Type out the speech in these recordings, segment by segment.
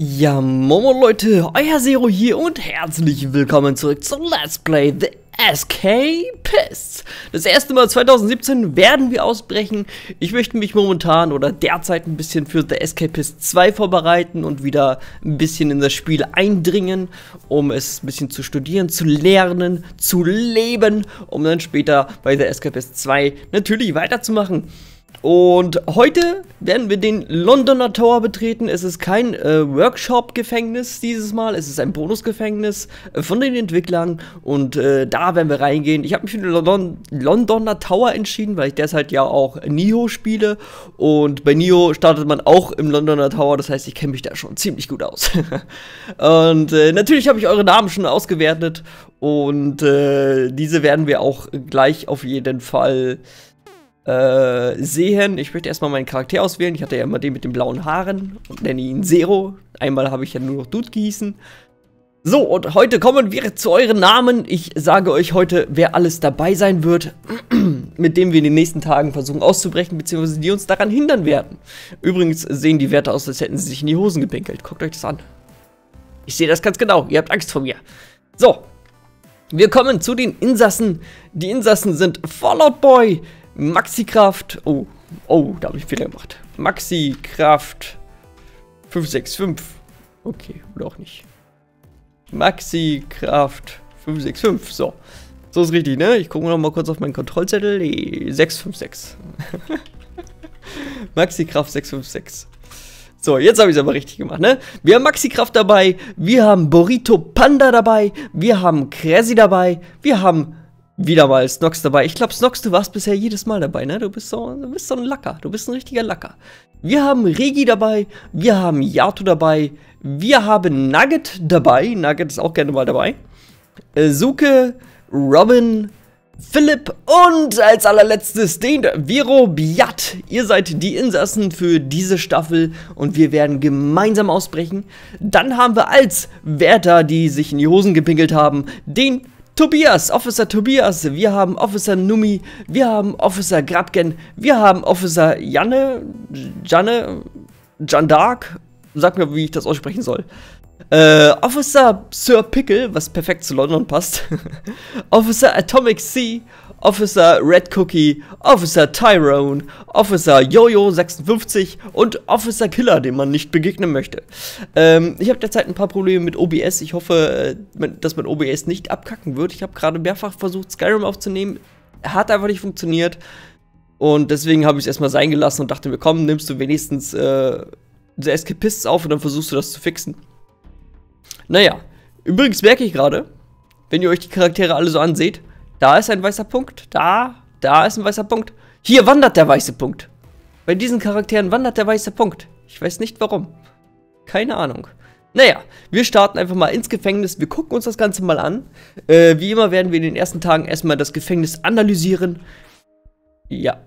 Ja, moin Leute, euer Zero hier und herzlich willkommen zurück zu Let's Play The Escapists. Das erste Mal 2017 werden wir ausbrechen. Ich möchte mich momentan oder derzeit ein bisschen für The Escapists 2 vorbereiten und wieder ein bisschen in das Spiel eindringen, um es ein bisschen zu studieren, zu lernen, zu leben, um dann später bei The Escapists 2 natürlich weiterzumachen. Und heute werden wir den Londoner Tower betreten. Es ist kein Workshop-Gefängnis dieses Mal, es ist ein Bonusgefängnis von den Entwicklern und da werden wir reingehen. Ich habe mich für den Londoner Tower entschieden, weil ich derzeit ja auch Nioh spiele und bei Nioh startet man auch im Londoner Tower, das heißt, ich kenne mich da schon ziemlich gut aus. Und natürlich habe ich eure Namen schon ausgewertet und diese werden wir auch gleich auf jeden Fall sehen. Ich möchte erstmal meinen Charakter auswählen. Ich hatte ja immer den mit den blauen Haaren und nenne ihn Zero. Einmal habe ich ja nur noch Dude gießen. So, und heute kommen wir zu euren Namen. Ich sage euch heute, wer alles dabei sein wird, mit dem wir in den nächsten Tagen versuchen auszubrechen, beziehungsweise die uns daran hindern werden. Übrigens sehen die Werte aus, als hätten sie sich in die Hosen gepinkelt. Guckt euch das an. Ich sehe das ganz genau. Ihr habt Angst vor mir. So, wir kommen zu den Insassen. Die Insassen sind Fallout Boy, Maxikraft, oh, da habe ich Fehler gemacht. Maxikraft 565, okay, oder auch nicht. Maxikraft 565, so. So ist richtig, ne? Ich gucke noch mal kurz auf meinen Kontrollzettel. 656. Maxikraft 656. So, jetzt habe ich es aber richtig gemacht, ne? Wir haben Maxikraft dabei, wir haben Burrito Panda dabei, wir haben Crazy dabei, wir haben wieder mal Snox dabei. Ich glaube, Snox, du warst bisher jedes Mal dabei, ne? Du bist so ein Lacker. Du bist ein richtiger Lacker. Wir haben Regi dabei. Wir haben Yato dabei. Wir haben Nugget dabei. Nugget ist auch gerne mal dabei. Suke, Robin, Philipp und als allerletztes den Vero Biat. Ihr seid die Insassen für diese Staffel und wir werden gemeinsam ausbrechen. Dann haben wir als Wärter, die sich in die Hosen gepinkelt haben, den Tobias, Officer Tobias, wir haben Officer Numi, wir haben Officer Grabgen, wir haben Officer Jeanne d'Arc, sag mir, wie ich das aussprechen soll. Officer Sir Pickle, was perfekt zu London passt. Officer Atomic C, Officer Red Cookie, Officer Tyrone, Officer Jojo 56 und Officer Killer, dem man nicht begegnen möchte. Ich habe derzeit ein paar Probleme mit OBS. Ich hoffe, dass mein OBS nicht abkacken wird. Ich habe gerade mehrfach versucht, Skyrim aufzunehmen. Hat einfach nicht funktioniert. Und deswegen habe ich es erstmal sein gelassen und dachte mir, komm, nimmst du wenigstens The Escapists auf und dann versuchst du das zu fixen. Naja, übrigens merke ich gerade, wenn ihr euch die Charaktere alle so anseht, da ist ein weißer Punkt, da ist ein weißer Punkt. Hier wandert der weiße Punkt. Bei diesen Charakteren wandert der weiße Punkt. Ich weiß nicht warum. Keine Ahnung. Naja, wir starten einfach mal ins Gefängnis. Wir gucken uns das Ganze mal an. Wie immer werden wir in den ersten Tagen erstmal das Gefängnis analysieren. Ja.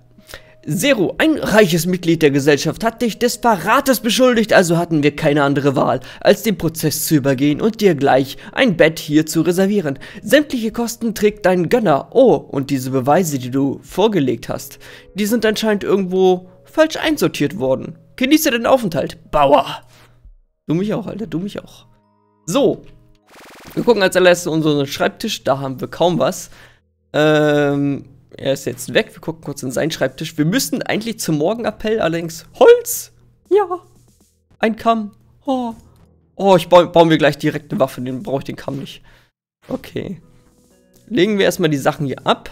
Zero, ein reiches Mitglied der Gesellschaft, hat dich des Verrates beschuldigt, also hatten wir keine andere Wahl, als den Prozess zu übergehen und dir gleich ein Bett hier zu reservieren. Sämtliche Kosten trägt dein Gönner. Oh, und diese Beweise, die du vorgelegt hast, die sind anscheinend irgendwo falsch einsortiert worden. Genieße den Aufenthalt, Bauer. Du mich auch, Alter, du mich auch. So, wir gucken als allererstes unseren Schreibtisch, da haben wir kaum was. Er ist jetzt weg, wir gucken kurz in seinen Schreibtisch. Wir müssen eigentlich zum Morgenappell, allerdings Holz. Ja, ein Kamm. Oh, ich bauen wir gleich direkt eine Waffe, den brauche ich den Kamm nicht. Okay. Legen wir erstmal die Sachen hier ab.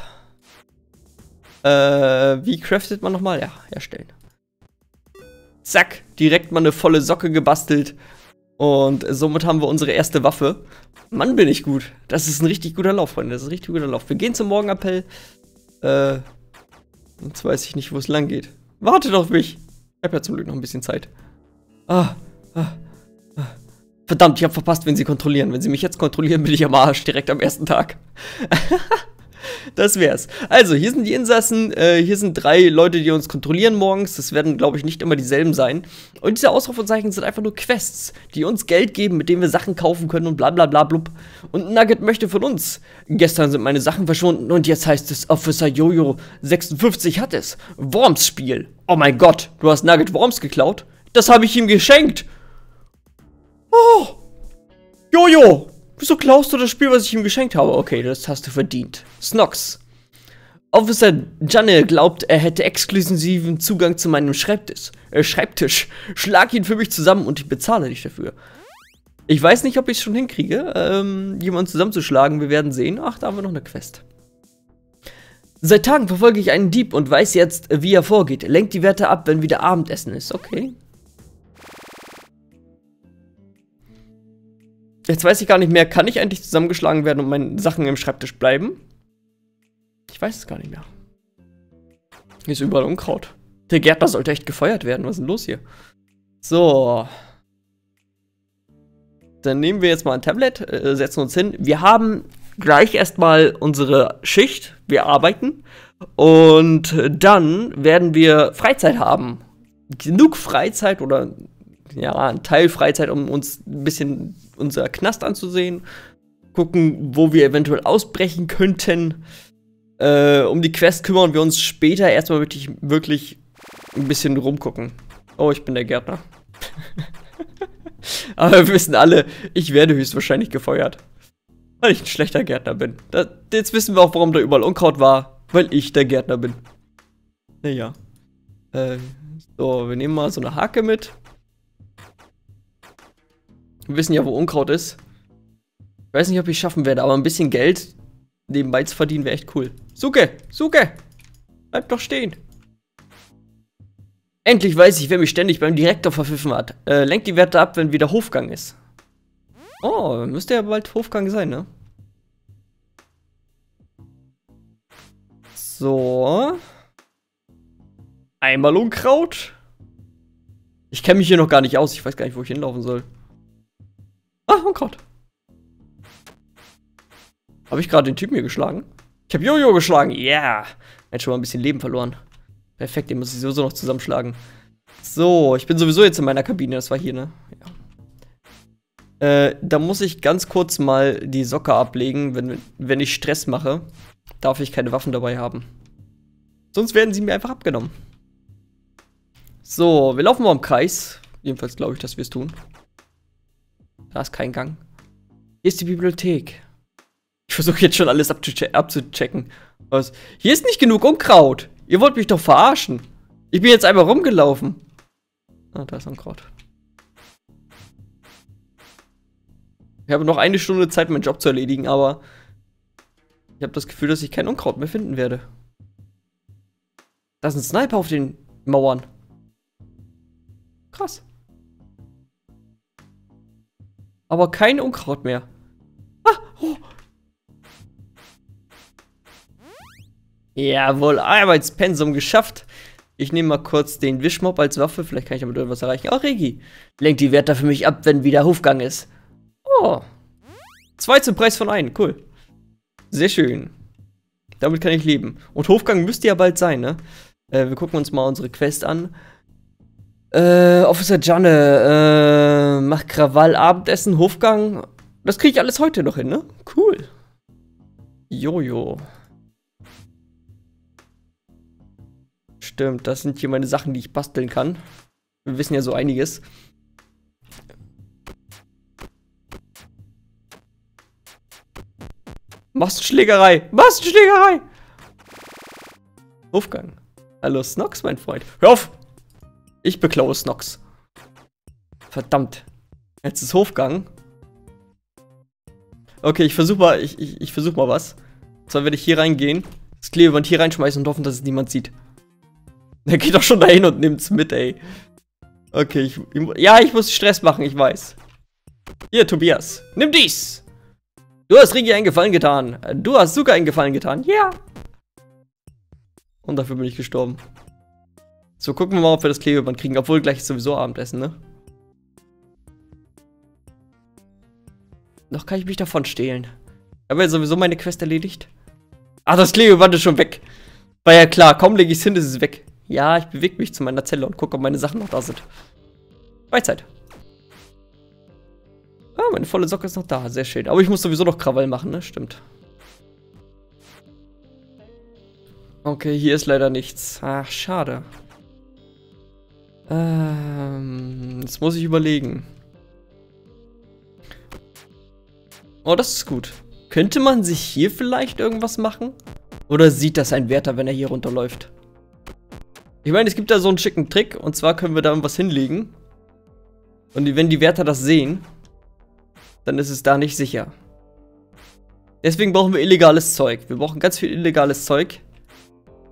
Wie craftet man nochmal? Ja, herstellen. Zack, direkt mal eine volle Socke gebastelt. Und somit haben wir unsere erste Waffe. Mann, bin ich gut. Das ist ein richtig guter Lauf, Freunde, das ist ein richtig guter Lauf. Wir gehen zum Morgenappell. Jetzt weiß ich nicht, wo es lang geht. Wartet auf mich! Ich habe ja zum Glück noch ein bisschen Zeit. Verdammt, ich habe verpasst, wenn sie kontrollieren. Wenn sie mich jetzt kontrollieren, bin ich am Arsch, direkt am ersten Tag. Das wär's. Also, hier sind die Insassen. Hier sind 3 Leute, die uns kontrollieren morgens. Das werden, glaube ich, nicht immer dieselben sein. Und diese Ausrufezeichen sind einfach nur Quests, die uns Geld geben, mit denen wir Sachen kaufen können und bla bla bla blub. Und Nugget möchte von uns. Gestern sind meine Sachen verschwunden und jetzt heißt es, Officer Jojo 56 hat es. Worms Spiel. Oh mein Gott, du hast Nugget Worms geklaut? Das habe ich ihm geschenkt. Oh! Jojo! Wieso klaust du das Spiel, was ich ihm geschenkt habe? Okay, das hast du verdient. Snox. Officer Janne glaubt, er hätte exklusiven Zugang zu meinem Schreibtisch. Schlag ihn für mich zusammen und ich bezahle dich dafür. Ich weiß nicht, ob ich es schon hinkriege, jemanden zusammenzuschlagen. Wir werden sehen. Ach, da haben wir noch eine Quest. Seit Tagen verfolge ich einen Dieb und weiß jetzt, wie er vorgeht. Lenkt die Werte ab, wenn wieder Abendessen ist. Okay. Jetzt weiß ich gar nicht mehr, kann ich eigentlich zusammengeschlagen werden und meine Sachen im Schreibtisch bleiben? Ich weiß es gar nicht mehr. Hier ist überall Unkraut. Der Gärtner sollte echt gefeuert werden. Was ist denn los hier? So. Dann nehmen wir jetzt mal ein Tablet, setzen uns hin. Wir haben gleich erstmal unsere Schicht. Wir arbeiten. Und dann werden wir Freizeit haben. Genug Freizeit oder ja, ein Teil Freizeit, um uns ein bisschen unser Knast anzusehen. Gucken, wo wir eventuell ausbrechen könnten. Um die Quest kümmern wir uns später. Erstmal wirklich ein bisschen rumgucken. Oh, ich bin der Gärtner. Aber wir wissen alle, ich werde höchstwahrscheinlich gefeuert. Weil ich ein schlechter Gärtner bin. Jetzt wissen wir auch, warum da überall Unkraut war. Weil ich der Gärtner bin. Naja. So, wir nehmen mal so eine Hake mit. Wir wissen ja, wo Unkraut ist. Ich weiß nicht, ob ich es schaffen werde, aber ein bisschen Geld nebenbei zu verdienen wäre echt cool. Suche! Suche! Bleib doch stehen! Endlich weiß ich, wer mich ständig beim Direktor verpfiffen hat. Lenkt die Werte ab, wenn wieder Hofgang ist. Oh, müsste ja bald Hofgang sein, ne? So. Einmal Unkraut. Ich kenne mich hier noch gar nicht aus. Ich weiß gar nicht, wo ich hinlaufen soll. Ah, Unkraut. Habe ich gerade den Typen hier geschlagen? Ich habe Jojo geschlagen. Yeah. Hätte schon mal ein bisschen Leben verloren. Perfekt, den muss ich sowieso noch zusammenschlagen. So, ich bin sowieso jetzt in meiner Kabine. Das war hier, ne? Ja. Da muss ich ganz kurz mal die Socke ablegen. Wenn ich Stress mache, darf ich keine Waffen dabei haben. Sonst werden sie mir einfach abgenommen. So, wir laufen mal im Kreis. Jedenfalls glaube ich, dass wir es tun. Da ist kein Gang. Hier ist die Bibliothek. Ich versuche jetzt schon alles abzuchecken. Was? Hier ist nicht genug Unkraut. Ihr wollt mich doch verarschen. Ich bin jetzt einmal rumgelaufen. Ah, da ist Unkraut. Ich habe noch eine Stunde Zeit, meinen Job zu erledigen, aber ich habe das Gefühl, dass ich kein Unkraut mehr finden werde. Da ist ein Sniper auf den Mauern. Krass. Aber kein Unkraut mehr. Ah, oh. Jawohl, Arbeitspensum geschafft. Ich nehme mal kurz den Wischmob als Waffe. Vielleicht kann ich damit irgendwas erreichen. Auch Regi. Lenkt die Werte für mich ab, wenn wieder Hofgang ist. Oh. 2 zum Preis von 1. Cool. Sehr schön. Damit kann ich leben. Und Hofgang müsste ja bald sein, ne? Wir gucken uns mal unsere Quest an. Officer Janne. Macht Krawall, Abendessen, Hofgang. Das kriege ich alles heute noch hin, ne? Cool. Jojo. Stimmt, das sind hier meine Sachen, die ich basteln kann. Wir wissen ja so einiges. Massenschlägerei! Massenschlägerei! Hofgang. Hallo Snox, mein Freund. Hör auf! Ich beklaue Snox. Verdammt. Jetzt ist Hofgang. Okay, ich versuche mal, ich versuche mal was. Und zwar werde ich hier reingehen, das Klebeband hier reinschmeißen und hoffen, dass es niemand sieht. Der geht doch schon dahin und nimmt's mit, ey. Okay, ich muss Stress machen, ich weiß. Hier, Tobias, nimm dies. Du hast Rigi einen Gefallen getan. Du hast Zucker einen Gefallen getan, ja. Yeah. Und dafür bin ich gestorben. So, gucken wir mal, ob wir das Klebeband kriegen. Obwohl, gleich ist sowieso Abendessen, ne? Noch kann ich mich davon stehlen. Habe ja sowieso meine Quest erledigt. Ach, das Klebeband ist schon weg. War ja klar, kaum lege ich's hin, ist es weg. Ja, ich bewege mich zu meiner Zelle und gucke, ob meine Sachen noch da sind. Freizeit. Ah, meine volle Socke ist noch da. Sehr schön. Aber ich muss sowieso noch Krawall machen, ne? Stimmt. Okay, hier ist leider nichts. Ach, schade. Jetzt muss ich überlegen. Oh, das ist gut. Könnte man sich hier vielleicht irgendwas machen? Oder sieht das ein Wärter, wenn er hier runterläuft? Ich meine, es gibt da so einen schicken Trick. Und zwar können wir da irgendwas hinlegen. Und wenn die Wärter das sehen, dann ist es da nicht sicher. Deswegen brauchen wir illegales Zeug. Wir brauchen ganz viel illegales Zeug,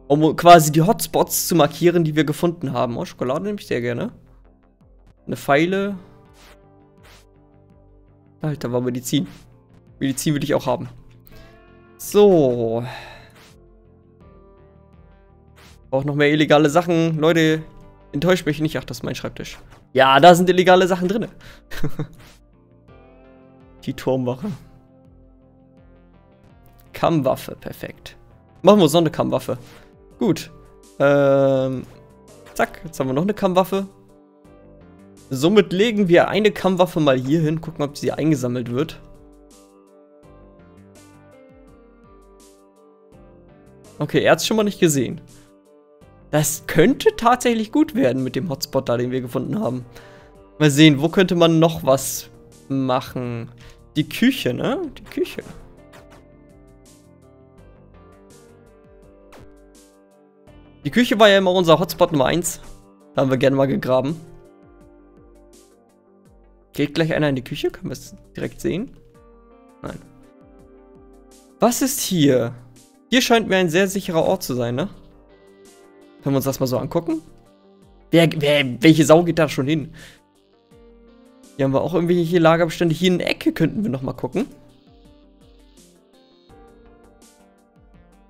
um quasi die Hotspots zu markieren, die wir gefunden haben. Oh, Schokolade nehme ich sehr gerne. Eine Pfeile. Alter, war Medizin. Medizin will ich auch haben. So. Braucht noch mehr illegale Sachen. Leute, enttäuscht mich nicht. Ach, das ist mein Schreibtisch. Ja, da sind illegale Sachen drin. Die Turmwache. Kammwaffe, perfekt. Machen wir so eine Kammwaffe. Gut. Zack, jetzt haben wir noch eine Kammwaffe. Somit legen wir eine Kammwaffe mal hier hin. Gucken, ob sie eingesammelt wird. Okay, er hat es schon mal nicht gesehen. Das könnte tatsächlich gut werden mit dem Hotspot da, den wir gefunden haben. Mal sehen, wo könnte man noch was machen? Die Küche, ne? Die Küche. Die Küche war ja immer unser Hotspot Nummer 1. Da haben wir gerne mal gegraben. Geht gleich einer in die Küche? Können wir es direkt sehen? Nein. Was ist hier? Hier scheint mir ein sehr sicherer Ort zu sein, ne? Können wir uns das mal so angucken? Welche Sau geht da schon hin? Hier haben wir auch irgendwelche Lagerbestände. Hier in der Ecke könnten wir nochmal gucken.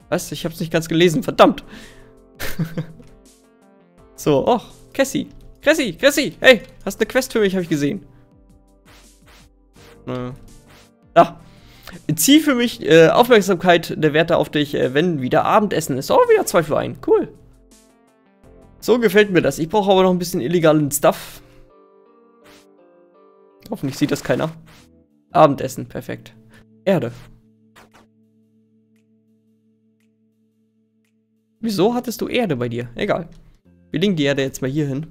Was? Ich hab's nicht ganz gelesen. Verdammt! So, oh, Cassie. Cassie, Cassie, hey, hast eine Quest für mich, habe ich gesehen. Da. Zieh für mich Aufmerksamkeit der Wärter auf dich, wenn wieder Abendessen ist. Oh, wieder 2 für 1, cool. So gefällt mir das. Ich brauche aber noch ein bisschen illegalen Stuff. Hoffentlich sieht das keiner. Abendessen, perfekt. Erde. Wieso hattest du Erde bei dir? Egal. Wir legen die Erde jetzt mal hier hin.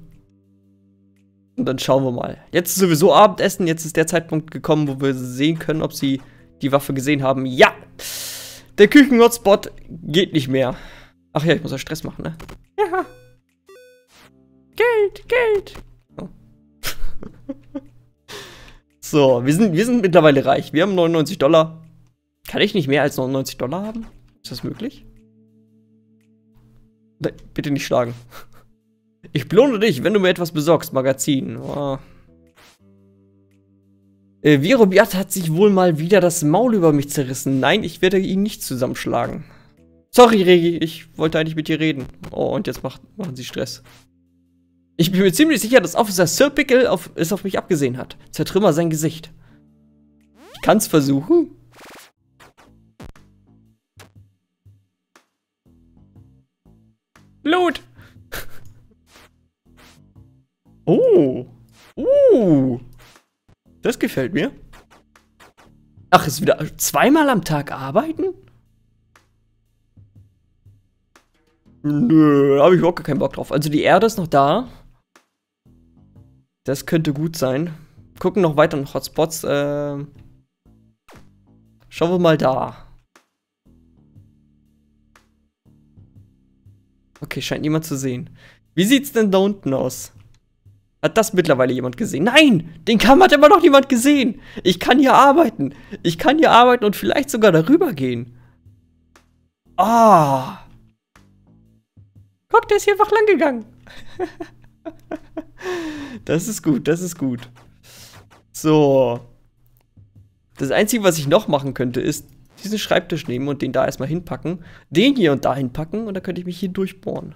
Und dann schauen wir mal. Jetzt ist sowieso Abendessen. Jetzt ist der Zeitpunkt gekommen, wo wir sehen können, ob sie die Waffe gesehen haben. Ja! Der Küchen-Hotspot geht nicht mehr. Ach ja, ich muss ja Stress machen, ne? Ja! Geld, Geld! Oh. So, wir sind mittlerweile reich. Wir haben $99. Kann ich nicht mehr als $99 haben? Ist das möglich? Nein, bitte nicht schlagen. Ich belohne dich, wenn du mir etwas besorgst. Magazin. Oh. Virobiat hat sich wohl mal wieder das Maul über mich zerrissen. Nein, ich werde ihn nicht zusammenschlagen. Sorry, Regi, ich wollte eigentlich mit dir reden. Oh, und jetzt machen sie Stress. Ich bin mir ziemlich sicher, dass Officer Sir Pickle es auf mich abgesehen hat. Zertrümmer sein Gesicht. Ich kann's versuchen. Blut! Oh. Das gefällt mir. Ach, ist wieder zweimal am Tag arbeiten? Nö, da habe ich überhaupt keinen Bock drauf. Also die Erde ist noch da. Das könnte gut sein. Gucken noch weiter nach Hotspots. Schauen wir mal da. Okay, scheint niemand zu sehen. Wie sieht's denn da unten aus? Hat das mittlerweile jemand gesehen? Nein! Den Kamm hat immer noch niemand gesehen! Ich kann hier arbeiten! Ich kann hier arbeiten und vielleicht sogar darüber gehen! Ah! Guck, der ist hier einfach lang gegangen! Das ist gut, das ist gut. So. Das Einzige, was ich noch machen könnte, ist diesen Schreibtisch nehmen und den da erstmal hinpacken. Den hier und da hinpacken und dann könnte ich mich hier durchbohren.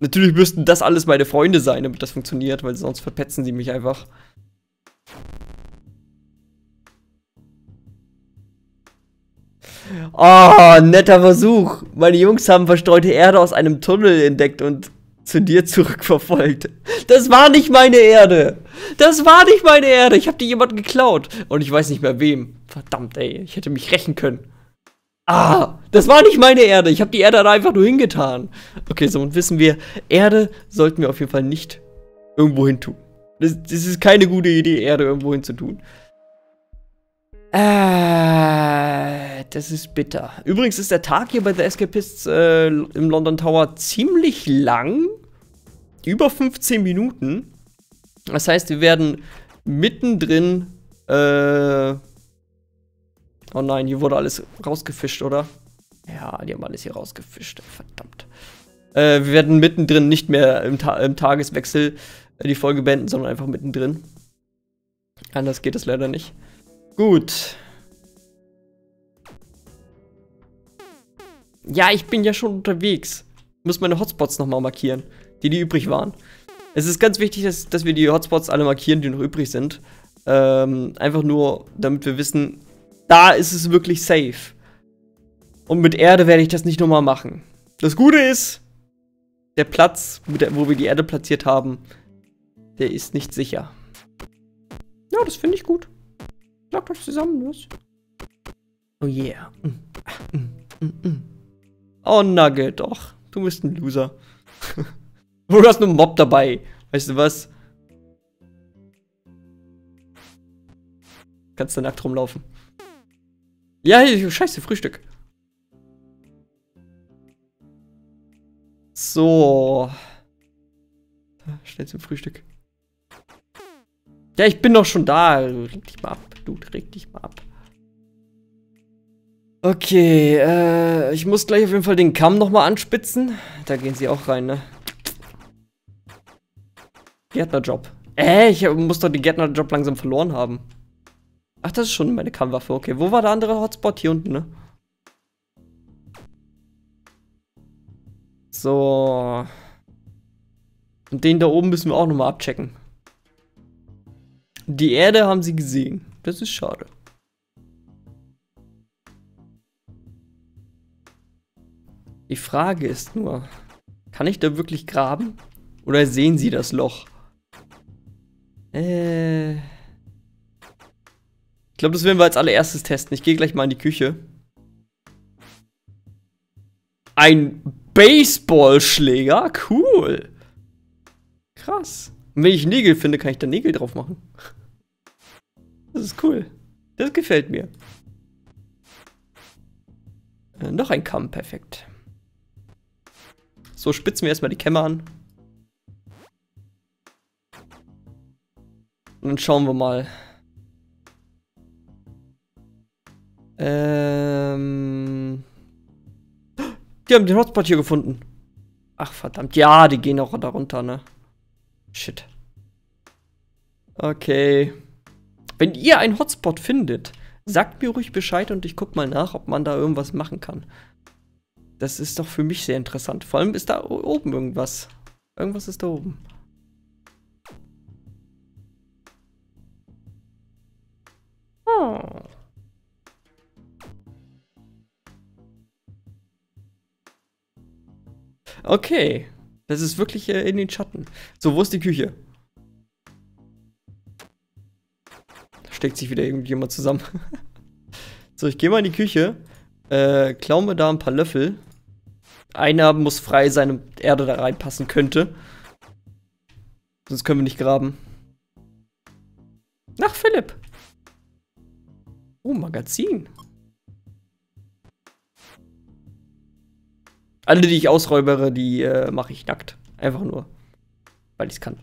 Natürlich müssten das alles meine Freunde sein, damit das funktioniert, weil sonst verpetzen sie mich einfach. Ah, netter Versuch. Meine Jungs haben verstreute Erde aus einem Tunnel entdeckt und zu dir zurückverfolgt. Das war nicht meine Erde. Das war nicht meine Erde. Ich habe die jemand geklaut. Und ich weiß nicht mehr wem. Verdammt, ey. Ich hätte mich rächen können. Ah, das war nicht meine Erde. Ich habe die Erde da einfach nur hingetan. Okay, so, und wissen wir, Erde sollten wir auf jeden Fall nicht irgendwo hin tun. Das ist keine gute Idee, Erde irgendwo hin zu tun. Das ist bitter. Übrigens ist der Tag hier bei The Escapists im London Tower ziemlich lang. Über 15 Minuten. Das heißt, wir werden mittendrin... Oh nein, hier wurde alles rausgefischt, oder? Ja, die haben alles hier rausgefischt. Verdammt. Wir werden mittendrin nicht mehr im Tageswechsel die Folge beenden, sondern einfach mittendrin. Anders geht es leider nicht. Gut. Ja, ich bin ja schon unterwegs. Ich muss meine Hotspots nochmal markieren, die übrig waren. Es ist ganz wichtig, dass wir die Hotspots alle markieren, die noch übrig sind. Einfach nur, damit wir wissen, da ist es wirklich safe. Und mit Erde werde ich das nicht nochmal machen. Das Gute ist, der Platz, wo wir die Erde platziert haben, der ist nicht sicher. Ja, das finde ich gut. Lockt euch zusammen, was? Oh yeah. Oh Nugget, doch. Du bist ein Loser. Du hast einen Mob dabei. Weißt du was? Kannst du nackt rumlaufen. Ja, scheiße, Frühstück. So. Schnell zum Frühstück. Ja, ich bin doch schon da. Reg dich mal ab, Dude. Reg dich mal ab. Okay, ich muss gleich auf jeden Fall den Kamm nochmal anspitzen. Da gehen sie auch rein, ne? Gärtnerjob. Ich muss doch den Gärtnerjob langsam verloren haben. Ach, das ist schon meine Kammwaffe. Okay, wo war der andere Hotspot? Hier unten, ne? So. Und den da oben müssen wir auch nochmal abchecken. Die Erde haben sie gesehen. Das ist schade. Die Frage ist nur, kann ich da wirklich graben? Oder sehen sie das Loch? Ich glaube, das werden wir als allererstes testen. Ich gehe gleich mal in die Küche. Ein Baseballschläger? Cool. Krass. Und wenn ich Nägel finde, kann ich da Nägel drauf machen. Das ist cool. Das gefällt mir. Noch ein Kamm, perfekt. So, spitzen wir erstmal die Kämme an. Und dann schauen wir mal. Die haben den Hotspot hier gefunden. Ach, verdammt. Ja, die gehen auch da runter, ne? Shit. Okay. Wenn ihr einen Hotspot findet, sagt mir ruhig Bescheid und ich guck mal nach, ob man da irgendwas machen kann. Das ist doch für mich sehr interessant. Vor allem ist da oben irgendwas. Irgendwas ist da oben. Oh. Okay. Das ist wirklich in den Schatten. So, wo ist die Küche? Da steckt sich wieder irgendjemand zusammen. So, ich gehe mal in die Küche. Klaue mir da ein paar Löffel. Einer muss frei sein und Erde da reinpassen könnte. Sonst können wir nicht graben. Ach, Philipp. Oh, Magazin. Alle, die ich ausräubere, die mache ich nackt. Einfach nur, weil ich es kann.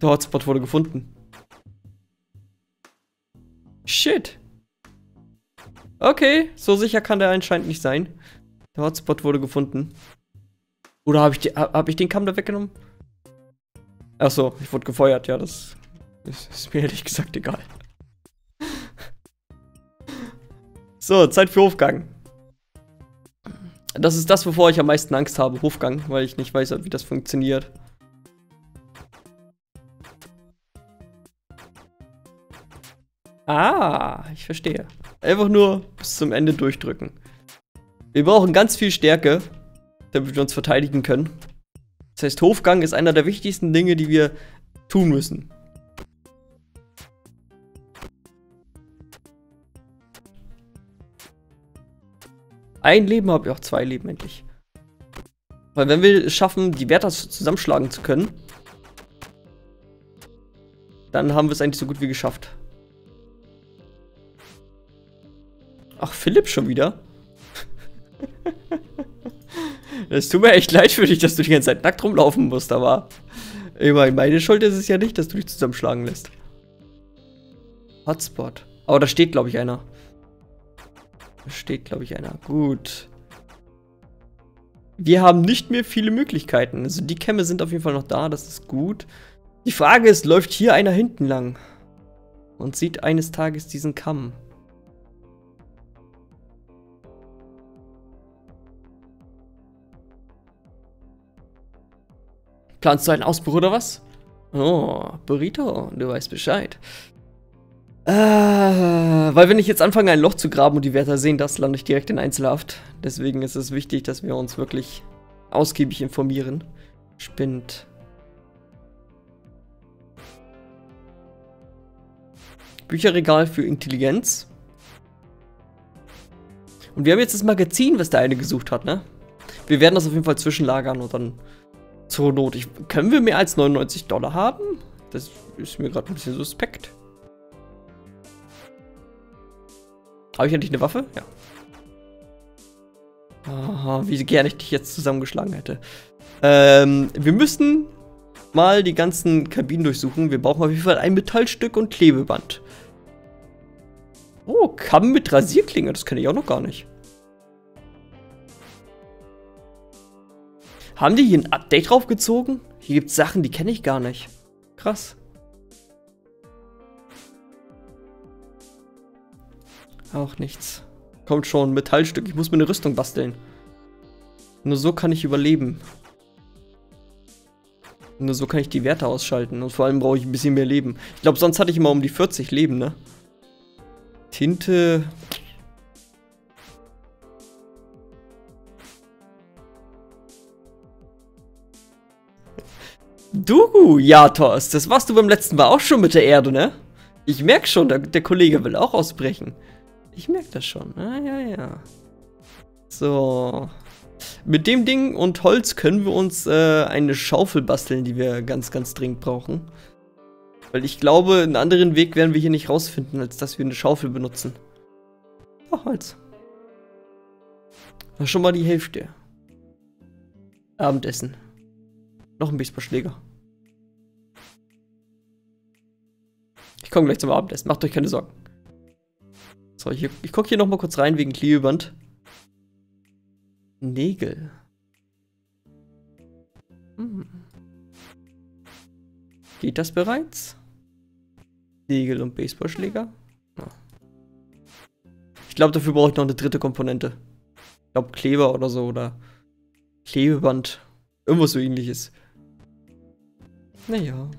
Der Hotspot wurde gefunden. Shit. Okay, so sicher kann der anscheinend nicht sein. Der Hotspot wurde gefunden. Oder hab ich den Kamm da weggenommen? Achso, ich wurde gefeuert. Ja, das ist mir ehrlich gesagt egal. So, Zeit für Hofgang. Das ist das, wovor ich am meisten Angst habe, Hofgang, weil ich nicht weiß, wie das funktioniert. Ah, ich verstehe. Einfach nur bis zum Ende durchdrücken. Wir brauchen ganz viel Stärke, damit wir uns verteidigen können. Das heißt, Hofgang ist einer der wichtigsten Dinge, die wir tun müssen. Ein Leben habe ich auch, 2 Leben endlich. Weil wenn wir es schaffen, die Wärter zusammenschlagen zu können, dann haben wir es eigentlich so gut wie geschafft. Ach, Philipp schon wieder? Es tut mir echt leid für dich, dass du die ganze Zeit nackt rumlaufen musst, aber immerhin meine Schuld ist es ja nicht, dass du dich zusammenschlagen lässt. Hotspot. Aber da steht, glaube ich, einer. Da steht, glaube ich, einer. Gut. Wir haben nicht mehr viele Möglichkeiten. Also die Kämme sind auf jeden Fall noch da, das ist gut. Die Frage ist, läuft hier einer hinten lang? Und sieht eines Tages diesen Kamm? Planst du einen Ausbruch oder was? Oh, Burrito, du weißt Bescheid. Weil wenn ich jetzt anfange, ein Loch zu graben und die Wärter sehen das, lande ich direkt in Einzelhaft. Deswegen ist es wichtig, dass wir uns wirklich ausgiebig informieren. Spinnt. Bücherregal für Intelligenz. Und wir haben jetzt das Magazin, was der eine gesucht hat, ne? Wir werden das auf jeden Fall zwischenlagern und dann zur Not. Können wir mehr als $99 haben? Das ist mir gerade ein bisschen suspekt. Habe ich endlich eine Waffe? Ja. Aha, wie gerne ich dich jetzt zusammengeschlagen hätte. Wir müssen mal die ganzen Kabinen durchsuchen. Wir brauchen auf jeden Fall ein Metallstück und Klebeband. Oh, Kamm mit Rasierklinge, das kenne ich auch noch gar nicht. Haben die hier ein Update draufgezogen? Hier gibt es Sachen, die kenne ich gar nicht. Krass. Auch nichts. Kommt schon, Metallstück. Ich muss mir eine Rüstung basteln. Nur so kann ich überleben. Nur so kann ich die Werte ausschalten. Und vor allem brauche ich ein bisschen mehr Leben. Ich glaube, sonst hatte ich immer um die 40 Leben, ne? Tinte. Du, Jatos, das warst du beim letzten Mal auch schon mit der Erde, ne? Ich merke schon, der Kollege will auch ausbrechen. Ich merke das schon. Ah, ja, ja. So. Mit dem Ding und Holz können wir uns eine Schaufel basteln, die wir ganz, ganz dringend brauchen. Weil ich glaube, einen anderen Weg werden wir hier nicht rausfinden, als dass wir eine Schaufel benutzen. Ach, Holz. Schon mal die Hälfte. Abendessen. Noch ein Baseballschläger. Ich komme gleich zum Abendessen, macht euch keine Sorgen. So, hier, ich gucke hier nochmal kurz rein wegen Klebeband. Nägel. Hm. Geht das bereits? Nägel und Baseballschläger? Ja. Ich glaube, dafür brauche ich noch eine dritte Komponente. Ich glaube, Kleber oder so oder Klebeband. Irgendwas so ähnliches. Naja.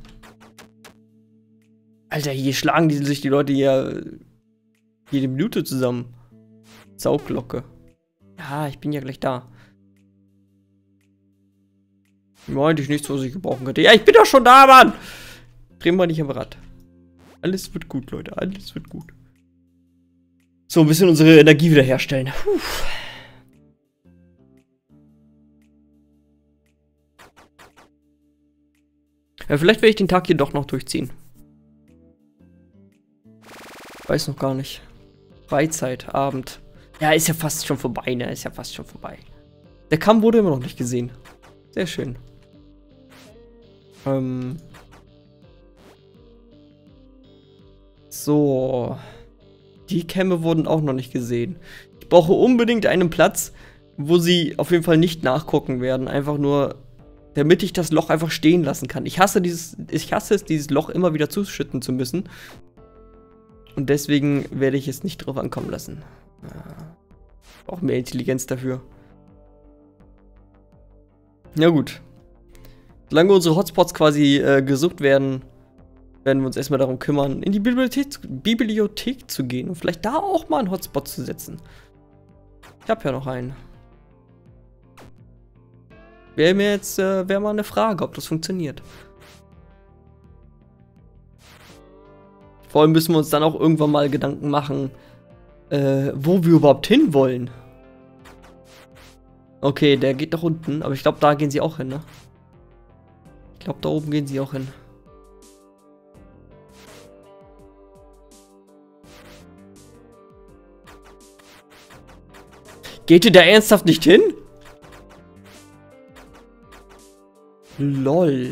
Alter, hier schlagen sich die Leute hier jede Minute zusammen. Sauglocke. Ja, ich bin ja gleich da. Eigentlich nichts, was ich gebrauchen könnte. Ja, ich bin doch schon da, Mann! Drehen wir nicht am Rad. Alles wird gut, Leute. Alles wird gut. So, ein bisschen unsere Energie wiederherstellen. Puh. Ja, vielleicht werde ich den Tag hier doch noch durchziehen. Weiß noch gar nicht. Freizeit, Abend. Ja, ist ja fast schon vorbei, ne? Ist ja fast schon vorbei. Der Kamm wurde immer noch nicht gesehen. Sehr schön. So. Die Kämme wurden auch noch nicht gesehen. Ich brauche unbedingt einen Platz, wo sie auf jeden Fall nicht nachgucken werden. Einfach nur, damit ich das Loch einfach stehen lassen kann. Ich hasse es, dieses Loch immer wieder zuschütten zu müssen. Und deswegen werde ich es nicht drauf ankommen lassen. Auch mehr Intelligenz dafür. Na gut. Solange unsere Hotspots quasi gesucht werden, werden wir uns erstmal darum kümmern, in die Bibliothek zu gehen und vielleicht da auch mal einen Hotspot zu setzen. Ich habe ja noch einen. Wäre mir jetzt mal eine Frage, ob das funktioniert. Vor allem müssen wir uns dann auch irgendwann mal Gedanken machen, wo wir überhaupt hin wollen. Okay, der geht nach unten, aber ich glaube, da gehen sie auch hin, ne? Ich glaube, da oben gehen sie auch hin. Geht ihr da ernsthaft nicht hin? LOL.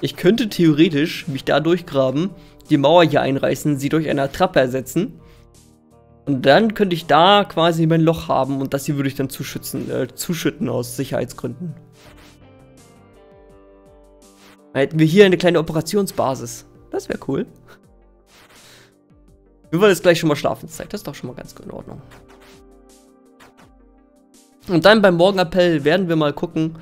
Ich könnte theoretisch mich da durchgraben, die Mauer hier einreißen, sie durch eine Trappe ersetzen. Und dann könnte ich da quasi mein Loch haben und das hier würde ich dann zuschütten aus Sicherheitsgründen. Dann hätten wir hier eine kleine Operationsbasis. Das wäre cool. Wir wollen jetzt gleich schon mal Schlafenszeit. Das ist doch schon mal ganz in Ordnung. Und dann beim Morgenappell werden wir mal gucken,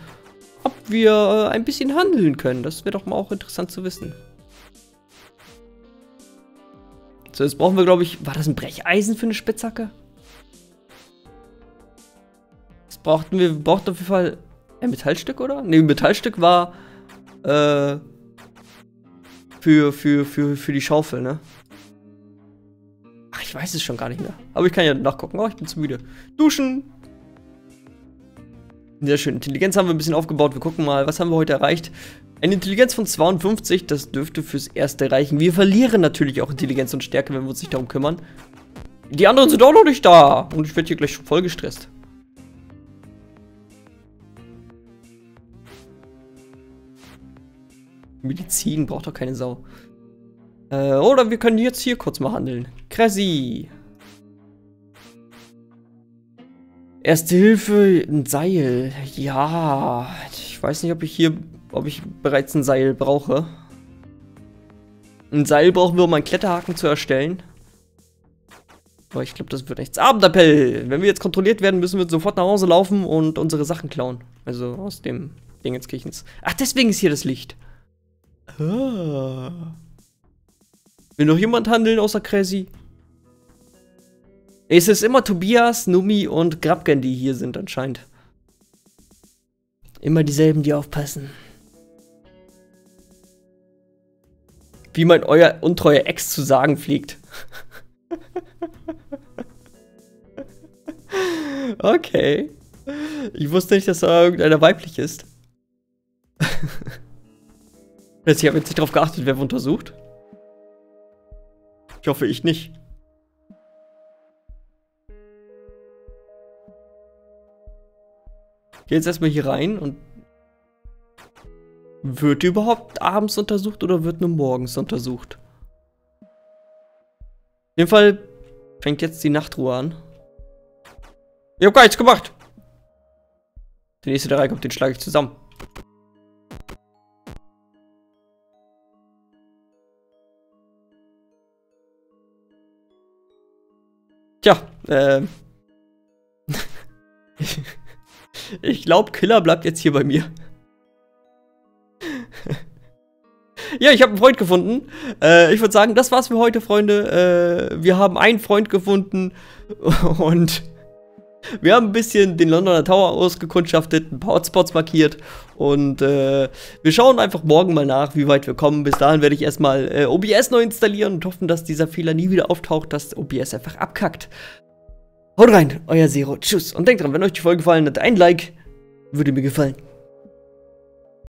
ob wir ein bisschen handeln können. Das wäre doch mal auch interessant zu wissen. So, jetzt brauchen wir, glaube ich... War das ein Brecheisen für eine Spitzhacke? Das brauchten wir... brauchten auf jeden Fall ein Metallstück, oder? Ne, ein Metallstück war... für die Schaufel, ne? Ach, ich weiß es schon gar nicht mehr. Aber ich kann ja nachgucken. Oh, ich bin zu müde. Duschen! Sehr schön. Intelligenz haben wir ein bisschen aufgebaut. Wir gucken mal, was haben wir heute erreicht? Eine Intelligenz von 52, das dürfte fürs Erste reichen. Wir verlieren natürlich auch Intelligenz und Stärke, wenn wir uns nicht darum kümmern. Die anderen sind auch noch nicht da. Und ich werde hier gleich voll gestresst. Medizin braucht doch keine Sau. Oder wir können jetzt hier kurz mal handeln. Crazy. Erste Hilfe, ein Seil. Ja, ich weiß nicht, ob ich hier... ob ich bereits ein Seil brauche. Ein Seil brauchen wir, um einen Kletterhaken zu erstellen. Aber ich glaube, das wird nichts. Abendappell! Wenn wir jetzt kontrolliert werden, müssen wir sofort nach Hause laufen und unsere Sachen klauen. Also aus dem Ding ins Kirchens. Ach, deswegen ist hier das Licht. Ah. Will noch jemand handeln außer Crazy? Es ist immer Tobias, Numi und Grabgen, die hier sind anscheinend. Immer dieselben, die aufpassen. Wie mein euer untreuer Ex zu sagen pflegt. Okay. Ich wusste nicht, dass da irgendeiner weiblich ist. Ich habe jetzt nicht drauf geachtet, wer untersucht. Ich hoffe, ich nicht. Ich gehe jetzt erstmal hier rein und... Wird überhaupt abends untersucht oder wird nur morgens untersucht? Auf jeden Fall fängt jetzt die Nachtruhe an. Ich hab gar nichts gemacht! Der nächste, der reinkommt, den schlage ich zusammen. Tja, ich glaube, Killer bleibt jetzt hier bei mir. Ja, ich habe einen Freund gefunden. Ich würde sagen, das war's für heute, Freunde. Wir haben einen Freund gefunden. Und wir haben ein bisschen den Londoner Tower ausgekundschaftet, ein paar Hotspots markiert. Und wir schauen einfach morgen mal nach, wie weit wir kommen. Bis dahin werde ich erstmal OBS neu installieren und hoffen, dass dieser Fehler nie wieder auftaucht, dass OBS einfach abkackt. Haut rein, euer Zero. Tschüss. Und denkt dran, wenn euch die Folge gefallen hat, ein Like würde mir gefallen.